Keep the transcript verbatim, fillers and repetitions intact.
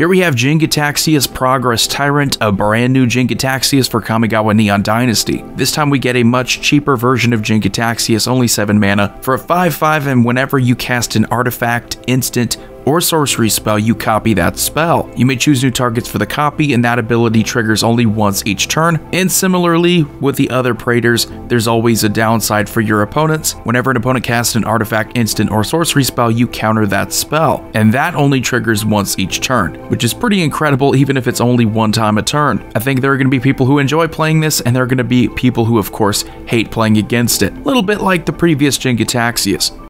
Here we have Jin-Gitaxias Progress Tyrant, a brand new Jin-Gitaxias for Kamigawa Neon Dynasty. This time we get a much cheaper version of Jin-Gitaxias, only seven mana, for a five five, and whenever you cast an artifact, instant, or sorcery spell, you copy that spell. You may choose new targets for the copy, and that ability triggers only once each turn. And similarly, with the other Praetors, there's always a downside for your opponents. Whenever an opponent casts an artifact, instant, or sorcery spell, you counter that spell, and that only triggers once each turn, which is pretty incredible even if it's only one time a turn. I think there are going to be people who enjoy playing this, and there are going to be people who, of course, hate playing against it. A little bit like the previous Jin-Gitaxias.